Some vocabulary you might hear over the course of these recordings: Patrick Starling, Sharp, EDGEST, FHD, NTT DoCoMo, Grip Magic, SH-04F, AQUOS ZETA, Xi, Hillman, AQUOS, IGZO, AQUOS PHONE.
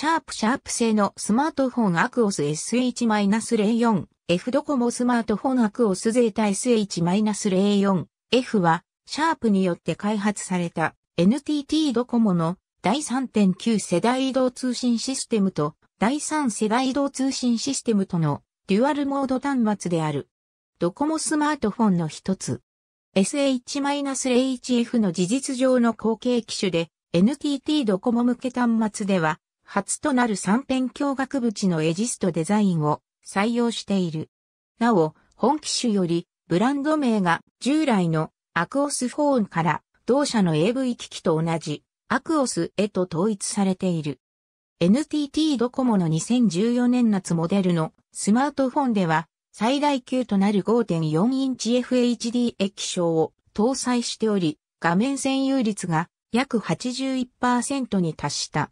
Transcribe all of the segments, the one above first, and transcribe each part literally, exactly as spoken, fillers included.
シャープシャープ製のスマートフォンアクオス エスエイチゼロよんエフ ドコモスマートフォンアクオスゼータ エスエイチゼロよんエフ はシャープによって開発された エヌティーティー ドコモの第 さんてんきゅう 世代移動通信システムと第さん世代移動通信システムとのデュアルモード端末である。ドコモスマートフォンの一つ。エスエイチゼロよんエフ の事実上の後継機種で エヌティーティー ドコモ向け端末では初となる三辺鏡額縁のイージェストデザインを採用している。なお、本機種よりブランド名が従来のアクオスフォンから同社の エーブイ 機器と同じアクオスへと統一されている。エヌティーティー ドコモのにせんじゅうよねん夏モデルのスマートフォンでは最大級となる ごてんよんインチ エフエイチディー 液晶を搭載しており、画面占有率が約 はちじゅういちパーセント に達した。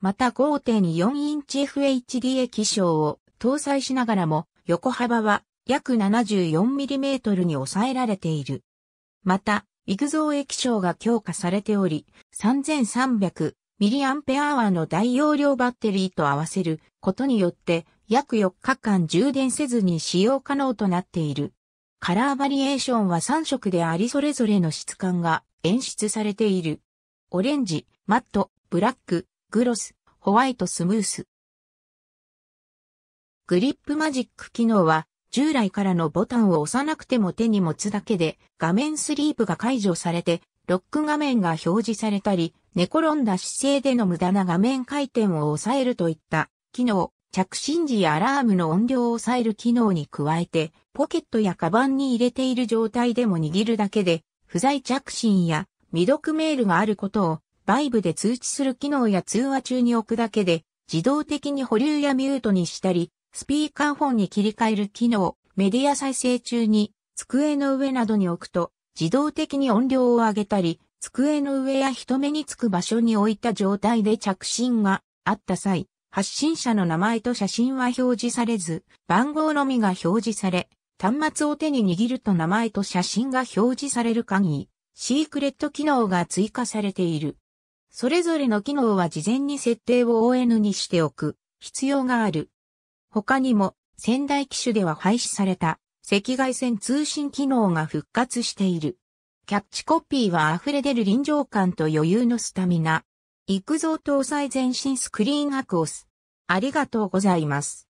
また ごてんよんインチ エフエイチディー 液晶を搭載しながらも横幅は約 ななじゅうよんミリメートル に抑えられている。また、イグゾー 液晶が強化されており、さんぜんさんびゃくミリアンペアアワー の大容量バッテリーと合わせることによって約よっかかん充電せずに使用可能となっている。カラーバリエーションはさんしょくでありそれぞれの質感が演出されている。オレンジ、マット、ブラック、グロス、ホワイトスムース。グリップマジック機能は従来からのボタンを押さなくても手に持つだけで画面スリープが解除されてロック画面が表示されたり、寝転んだ姿勢での無駄な画面回転を抑えるといった機能、着信時やアラームの音量を抑える機能に加えて、ポケットやカバンに入れている状態でも握るだけで、不在着信や未読メールがあることを、バイブで通知する機能や通話中に置くだけで、自動的に保留やミュートにしたり、スピーカーフォンに切り替える機能、メディア再生中に、机の上などに置くと、自動的に音量を上げたり、机の上や人目につく場所に置いた状態で着信があった際、発信者の名前と写真は表示されず、番号のみが表示され、端末を手に握ると名前と写真が表示される限り、シークレット機能が追加されている。それぞれの機能は事前に設定を オン にしておく必要がある。他にも、先代機種では廃止された赤外線通信機能が復活している。キャッチコピーは溢れ出る臨場感と余裕のスタミナ。イグゾー搭載全身スクリーンアクオス。ありがとうございます。